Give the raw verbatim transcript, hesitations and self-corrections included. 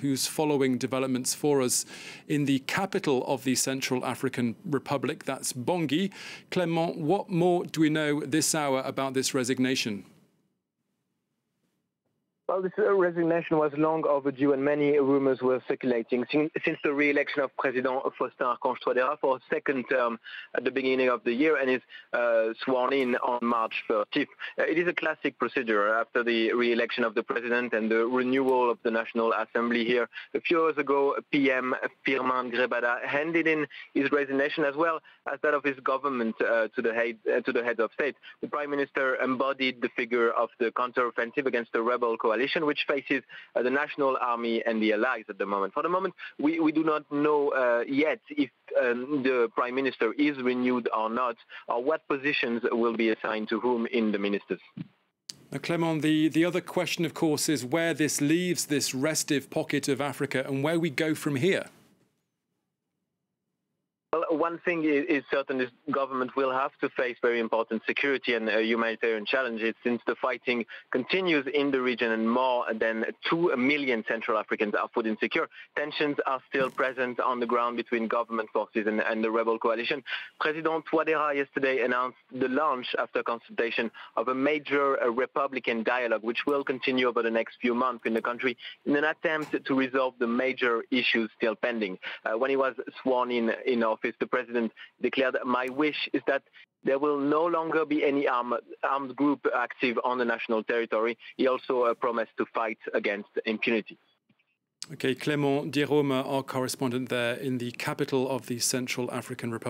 who's following developments for us in the capital of the Central African Republic, that's Bangui. Clément, what more do we know this hour about this resignation? Well, this resignation was long overdue and many rumors were circulating since the re-election of President Faustin-Archange Touadéra for a second term at the beginning of the year and is uh, sworn in on March thirtieth. It is a classic procedure after the re-election of the president and the renewal of the National Assembly here. A few hours ago, P M Firmin Ngrebada handed in his resignation as well as that of his government uh, to, the head, uh, to the head of state. The prime minister embodied the figure of the counter-offensive against the rebel coalition, which faces uh, the National Army and the allies at the moment. For the moment, we, we do not know uh, yet if um, the Prime Minister is renewed or not, or what positions will be assigned to whom in the ministers. Now, Clément, the, the other question, of course, is where this leaves this restive pocket of Africa and where we go from here. Well, one thing is certain, this government will have to face very important security and uh, humanitarian challenges since the fighting continues in the region and more than two million Central Africans are food insecure. Tensions are still present on the ground between government forces and, and the rebel coalition. President Touadéra yesterday announced the launch after consultation of a major uh, Republican dialogue which will continue over the next few months in the country in an attempt to resolve the major issues still pending. Uh, when he was sworn in in office, the president declared, "My wish is that there will no longer be any armed, armed group active on the national territory." He also uh, promised to fight against impunity. Okay, Clément Dierome, our correspondent there in the capital of the Central African Republic.